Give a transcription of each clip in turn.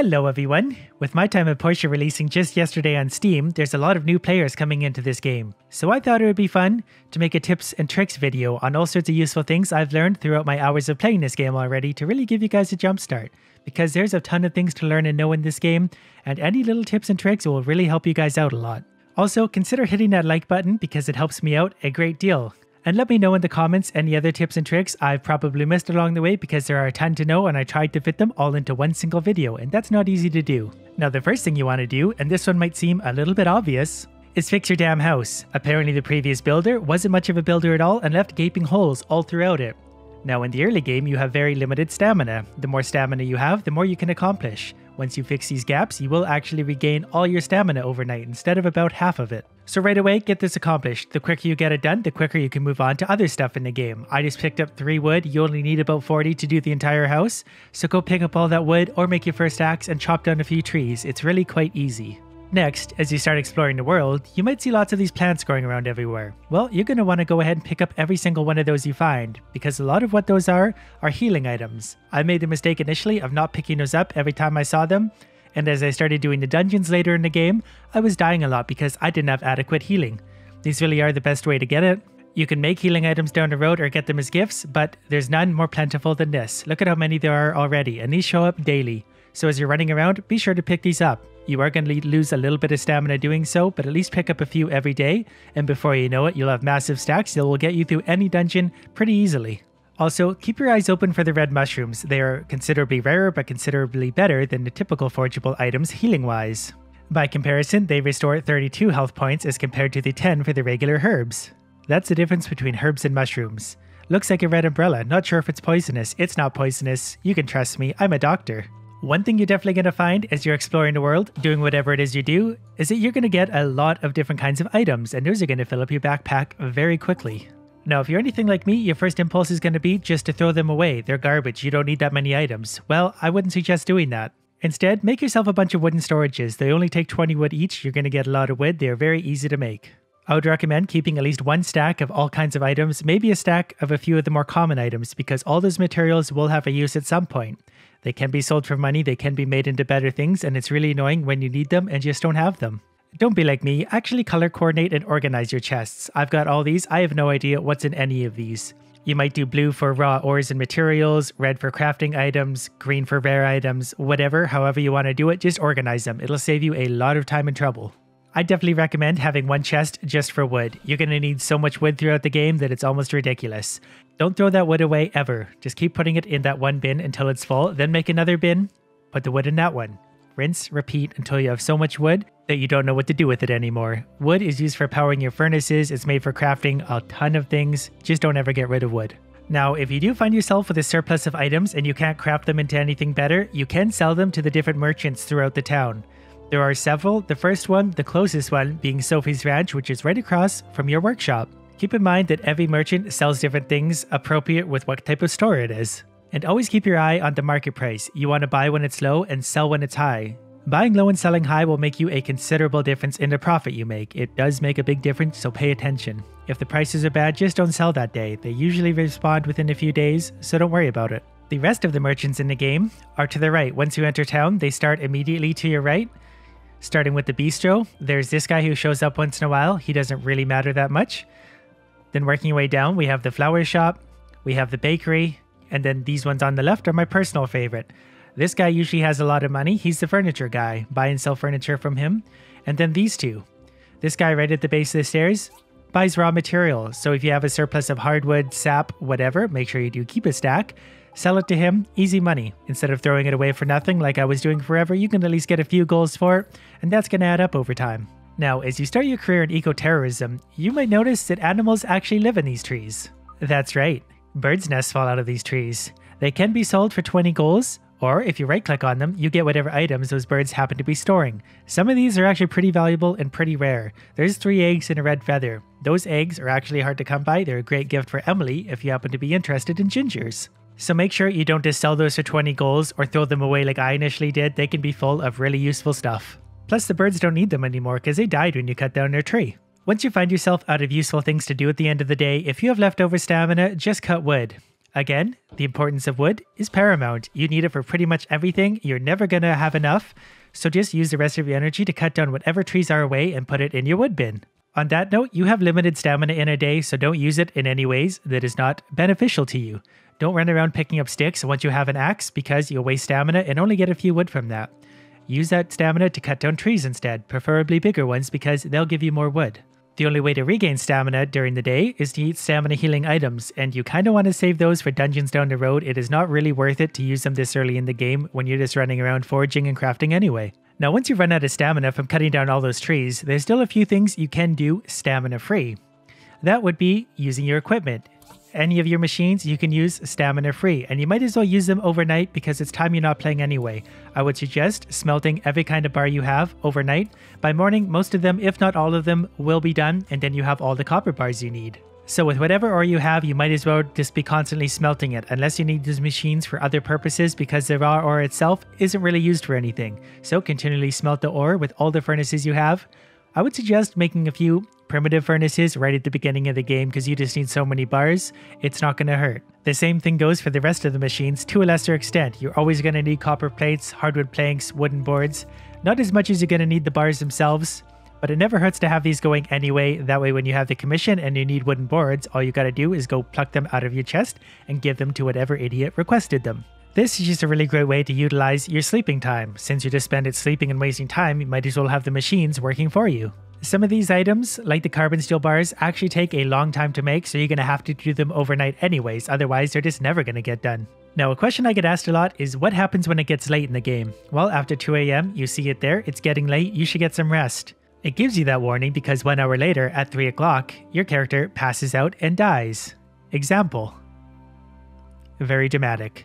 Hello everyone! With My Time At Portia releasing just yesterday on Steam, there's a lot of new players coming into this game. So I thought it would be fun to make a tips and tricks video on all sorts of useful things I've learned throughout my hours of playing this game already to really give you guys a jump start. Because there's a ton of things to learn and know in this game, and any little tips and tricks will really help you guys out a lot. Also, consider hitting that like button because it helps me out a great deal. And let me know in the comments any other tips and tricks I've probably missed along the way because there are a ton to know and I tried to fit them all into one single video and that's not easy to do. Now the first thing you want to do, and this one might seem a little bit obvious, is fix your damn house. Apparently the previous builder wasn't much of a builder at all and left gaping holes all throughout it. Now in the early game you have very limited stamina. The more stamina you have, the more you can accomplish. Once you fix these gaps, you will actually regain all your stamina overnight instead of about half of it. So right away, get this accomplished. The quicker you get it done, the quicker you can move on to other stuff in the game. I just picked up 3 wood. You only need about 40 to do the entire house. So go pick up all that wood or make your first axe and chop down a few trees. It's really quite easy. Next, as you start exploring the world, you might see lots of these plants growing around everywhere. Well, you're going to want to go ahead and pick up every single one of those you find, because a lot of what those are healing items. I made the mistake initially of not picking those up every time I saw them, and as I started doing the dungeons later in the game, I was dying a lot because I didn't have adequate healing. These really are the best way to get it. You can make healing items down the road or get them as gifts, but there's none more plentiful than this. Look at how many there are already, and these show up daily. So as you're running around, be sure to pick these up. You are going to lose a little bit of stamina doing so, but at least pick up a few every day, and before you know it, you'll have massive stacks that will get you through any dungeon pretty easily. Also, keep your eyes open for the red mushrooms. They are considerably rarer, but considerably better than the typical forgeable items healing-wise. By comparison, they restore 32 health points as compared to the 10 for the regular herbs. That's the difference between herbs and mushrooms. Looks like a red umbrella, not sure if it's poisonous. It's not poisonous, you can trust me, I'm a doctor. One thing you're definitely going to find as you're exploring the world, doing whatever it is you do, is that you're going to get a lot of different kinds of items, and those are going to fill up your backpack very quickly. Now, if you're anything like me, your first impulse is going to be just to throw them away. They're garbage. You don't need that many items. Well, I wouldn't suggest doing that. Instead, make yourself a bunch of wooden storages. They only take 20 wood each. You're going to get a lot of wood. They are very easy to make. I would recommend keeping at least one stack of all kinds of items, maybe a stack of a few of the more common items, because all those materials will have a use at some point. They can be sold for money, they can be made into better things, and it's really annoying when you need them and just don't have them. Don't be like me, actually color coordinate and organize your chests. I've got all these, I have no idea what's in any of these. You might do blue for raw ores and materials, red for crafting items, green for rare items, whatever, however you want to do it, just organize them. It'll save you a lot of time and trouble. I definitely recommend having one chest just for wood. You're going to need so much wood throughout the game that it's almost ridiculous. Don't throw that wood away ever. Just keep putting it in that one bin until it's full, then make another bin, put the wood in that one. Rinse, repeat until you have so much wood that you don't know what to do with it anymore. Wood is used for powering your furnaces, it's made for crafting a ton of things. Just don't ever get rid of wood. Now, if you do find yourself with a surplus of items and you can't craft them into anything better, you can sell them to the different merchants throughout the town. There are several, the first one, the closest one, being Sophie's Ranch, which is right across from your workshop. Keep in mind that every merchant sells different things appropriate with what type of store it is. And always keep your eye on the market price. You want to buy when it's low and sell when it's high. Buying low and selling high will make you a considerable difference in the profit you make. It does make a big difference, so pay attention. If the prices are bad, just don't sell that day. They usually respond within a few days, so don't worry about it. The rest of the merchants in the game are to the right. Once you enter town, they start immediately to your right. Starting with the bistro, there's this guy who shows up once in a while. He doesn't really matter that much. Then working your way down, we have the flower shop, we have the bakery, and then these ones on the left are my personal favorite. This guy usually has a lot of money. He's the furniture guy. Buy and sell furniture from him. And then these two. This guy right at the base of the stairs buys raw material. So if you have a surplus of hardwood, sap, whatever, make sure you do keep a stack. Sell it to him, easy money. Instead of throwing it away for nothing like I was doing forever, you can at least get a few goals for it, and that's going to add up over time. Now, as you start your career in eco-terrorism, you might notice that animals actually live in these trees. That's right, birds' nests fall out of these trees. They can be sold for 20 goals, or if you right-click on them, you get whatever items those birds happen to be storing. Some of these are actually pretty valuable and pretty rare. There's 3 eggs and a red feather. Those eggs are actually hard to come by. They're a great gift for Emily if you happen to be interested in gingers. So make sure you don't just sell those for 20 goals or throw them away like I initially did. They can be full of really useful stuff. Plus the birds don't need them anymore because they died when you cut down their tree. Once you find yourself out of useful things to do at the end of the day, if you have leftover stamina, just cut wood. Again, the importance of wood is paramount. You need it for pretty much everything. You're never going to have enough. So just use the rest of your energy to cut down whatever trees are away and put it in your wood bin. On that note, you have limited stamina in a day, so don't use it in any ways that is not beneficial to you. Don't run around picking up sticks once you have an axe because you'll waste stamina and only get a few wood from that. Use that stamina to cut down trees instead, preferably bigger ones because they'll give you more wood. The only way to regain stamina during the day is to eat stamina healing items, and you kind of want to save those for dungeons down the road. It is not really worth it to use them this early in the game when you're just running around foraging and crafting anyway. Now once you run out of stamina from cutting down all those trees, there's still a few things you can do stamina free. That would be using your equipment. Any of your machines you can use stamina free, and you might as well use them overnight because it's time you're not playing anyway. I would suggest smelting every kind of bar you have overnight. By morning, most of them, if not all of them, will be done, and then you have all the copper bars you need. So with whatever ore you have, you might as well just be constantly smelting it, unless you need these machines for other purposes because the raw ore itself isn't really used for anything. So continually smelt the ore with all the furnaces you have. I would suggest making a few primitive furnaces right at the beginning of the game because you just need so many bars, it's not going to hurt. The same thing goes for the rest of the machines to a lesser extent. You're always going to need copper plates, hardwood planks, wooden boards, not as much as you're going to need the bars themselves. But it never hurts to have these going anyway. That way when you have the commission and you need wooden boards, all you gotta do is go pluck them out of your chest and give them to whatever idiot requested them. This is just a really great way to utilize your sleeping time. Since you just spend it sleeping and wasting time, you might as well have the machines working for you. Some of these items, like the carbon steel bars, actually take a long time to make, so you're gonna have to do them overnight anyways, otherwise they're just never gonna get done. Now, a question I get asked a lot is what happens when it gets late in the game? Well, after 2 AM, you see it there, it's getting late, you should get some rest. It gives you that warning because 1 hour later, at 3 o'clock, your character passes out and dies. Example. Very dramatic.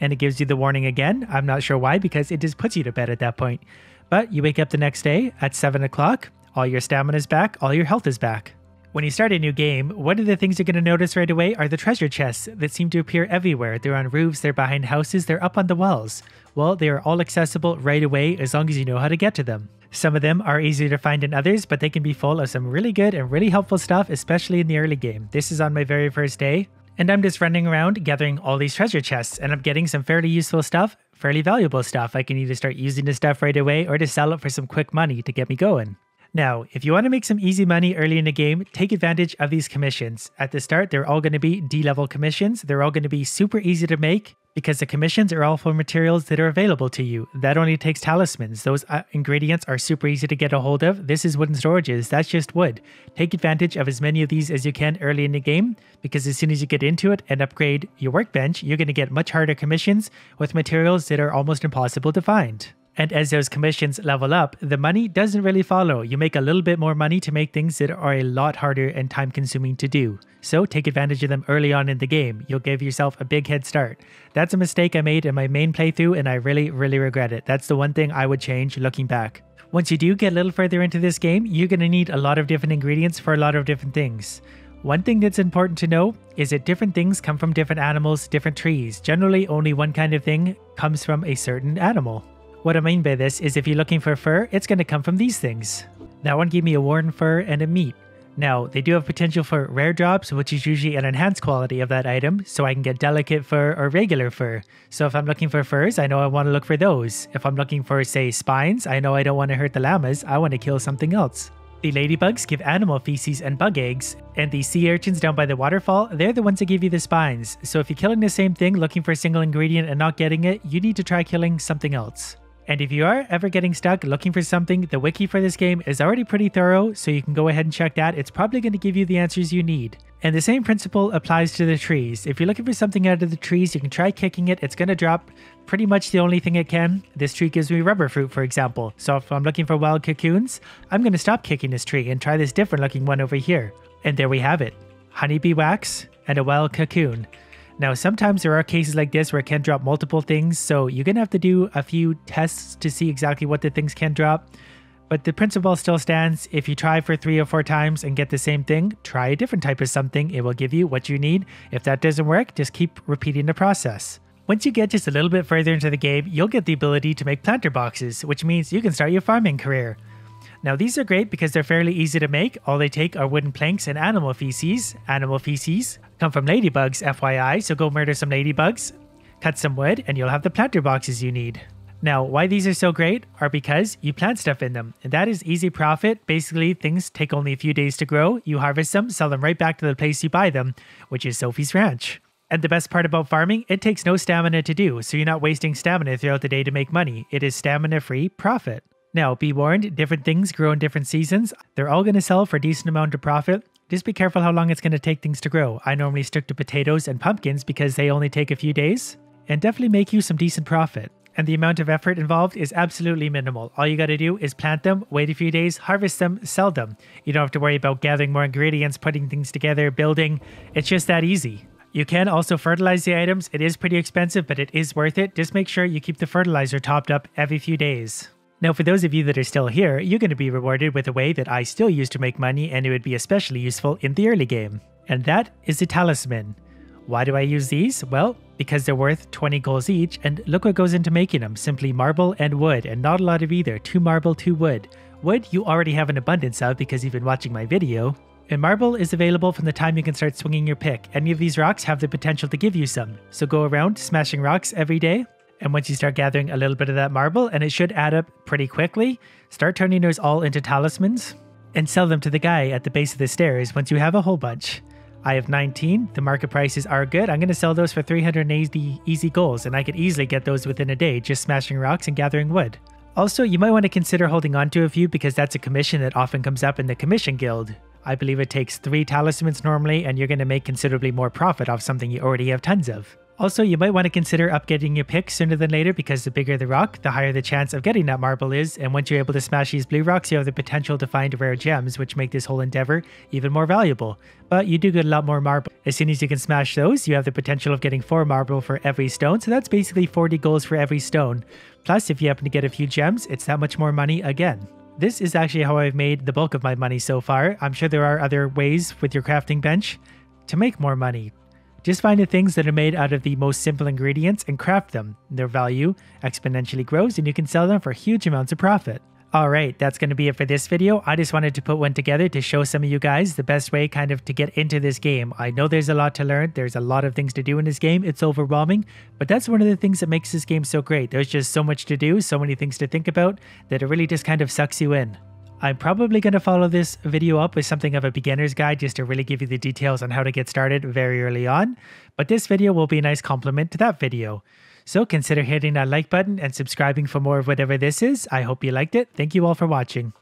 And it gives you the warning again. I'm not sure why, because it just puts you to bed at that point. But you wake up the next day at 7 o'clock, all your stamina is back, all your health is back. When you start a new game, one of the things you're going to notice right away are the treasure chests that seem to appear everywhere. They're on roofs, they're behind houses, they're up on the walls. Well, they are all accessible right away as long as you know how to get to them. Some of them are easier to find than others, but they can be full of some really good and really helpful stuff, especially in the early game. This is on my very first day, and I'm just running around gathering all these treasure chests, and I'm getting some fairly useful stuff, fairly valuable stuff. I can either start using this stuff right away or to sell it for some quick money to get me going. Now, if you want to make some easy money early in the game, take advantage of these commissions. At the start, they're all going to be D-level commissions. They're all going to be super easy to make because the commissions are all for materials that are available to you. That only takes talismans. Those ingredients are super easy to get a hold of. This is wooden storages. That's just wood. Take advantage of as many of these as you can early in the game because as soon as you get into it and upgrade your workbench, you're going to get much harder commissions with materials that are almost impossible to find. And as those commissions level up, the money doesn't really follow. You make a little bit more money to make things that are a lot harder and time consuming to do. So take advantage of them early on in the game. You'll give yourself a big head start. That's a mistake I made in my main playthrough and I really, really regret it. That's the one thing I would change looking back. Once you do get a little further into this game, you're going to need a lot of different ingredients for a lot of different things. One thing that's important to know is that different things come from different animals, different trees. Generally, only one kind of thing comes from a certain animal. What I mean by this is if you're looking for fur, it's going to come from these things. That one gave me a worn fur and a meat. Now, they do have potential for rare drops, which is usually an enhanced quality of that item, so I can get delicate fur or regular fur. So if I'm looking for furs, I know I want to look for those. If I'm looking for, say, spines, I know I don't want to hurt the llamas, I want to kill something else. The ladybugs give animal feces and bug eggs, and the sea urchins down by the waterfall, they're the ones that give you the spines. So if you're killing the same thing, looking for a single ingredient and not getting it, you need to try killing something else. And if you are ever getting stuck looking for something, the wiki for this game is already pretty thorough, so you can go ahead and check that. It's probably going to give you the answers you need. And the same principle applies to the trees. If you're looking for something out of the trees, you can try kicking it. It's going to drop pretty much the only thing it can. This tree gives me rubber fruit, for example. So if I'm looking for wild cocoons, I'm going to stop kicking this tree and try this different looking one over here. And there we have it. Honeybee wax and a wild cocoon. Now, sometimes there are cases like this where it can drop multiple things, so you're going to have to do a few tests to see exactly what the things can drop. But the principle still stands. If you try for 3 or 4 times and get the same thing, try a different type of something. It will give you what you need. If that doesn't work, just keep repeating the process. Once you get just a little bit further into the game, you'll get the ability to make planter boxes, which means you can start your farming career. Now these are great because they're fairly easy to make. All they take are wooden planks and animal feces. Animal feces come from ladybugs, FYI, so go murder some ladybugs, cut some wood, and you'll have the planter boxes you need. Now, why these are so great are because you plant stuff in them, and that is easy profit. Basically, things take only a few days to grow. You harvest them, sell them right back to the place you buy them, which is Sophie's Ranch. And the best part about farming, it takes no stamina to do, so you're not wasting stamina throughout the day to make money. It is stamina-free profit. Now, be warned, different things grow in different seasons. They're all going to sell for a decent amount of profit. Just be careful how long it's going to take things to grow. I normally stick to potatoes and pumpkins because they only take a few days and definitely make you some decent profit. And the amount of effort involved is absolutely minimal. All you got to do is plant them, wait a few days, harvest them, sell them. You don't have to worry about gathering more ingredients, putting things together, building. It's just that easy. You can also fertilize the items. It is pretty expensive, but it is worth it. Just make sure you keep the fertilizer topped up every few days. Now, for those of you that are still here, you're going to be rewarded with a way that I still use to make money, and it would be especially useful in the early game. And that is the talisman. Why do I use these? Well, because they're worth 20 goals each, and look what goes into making them. Simply marble and wood, and not a lot of either. 2 marble, 2 wood. Wood you already have an abundance of because you've been watching my video. And marble is available from the time you can start swinging your pick. Any of these rocks have the potential to give you some. So go around smashing rocks every day. And once you start gathering a little bit of that marble, and it should add up pretty quickly, start turning those all into talismans and sell them to the guy at the base of the stairs once you have a whole bunch. I have 19. The market prices are good. I'm going to sell those for 380 easy goals, and I could easily get those within a day just smashing rocks and gathering wood. Also, you might want to consider holding on to a few because that's a commission that often comes up in the commission guild. I believe it takes 3 talismans normally, and you're going to make considerably more profit off something you already have tons of. Also, you might want to consider upgrading your pick sooner than later because the bigger the rock, the higher the chance of getting that marble is, and once you're able to smash these blue rocks, you have the potential to find rare gems, which make this whole endeavor even more valuable. But you do get a lot more marble. As soon as you can smash those, you have the potential of getting 4 marble for every stone, so that's basically 40 goals for every stone. Plus, if you happen to get a few gems, it's that much more money again. This is actually how I've made the bulk of my money so far. I'm sure there are other ways with your crafting bench to make more money. Just find the things that are made out of the most simple ingredients and craft them. Their value exponentially grows and you can sell them for huge amounts of profit. Alright, that's going to be it for this video. I just wanted to put one together to show some of you guys the best way kind of to get into this game. I know there's a lot to learn, there's a lot of things to do in this game, it's overwhelming, but that's one of the things that makes this game so great. There's just so much to do, so many things to think about, that it really just kind of sucks you in. I'm probably going to follow this video up with something of a beginner's guide just to really give you the details on how to get started very early on, but this video will be a nice complement to that video. So consider hitting that like button and subscribing for more of whatever this is. I hope you liked it. Thank you all for watching.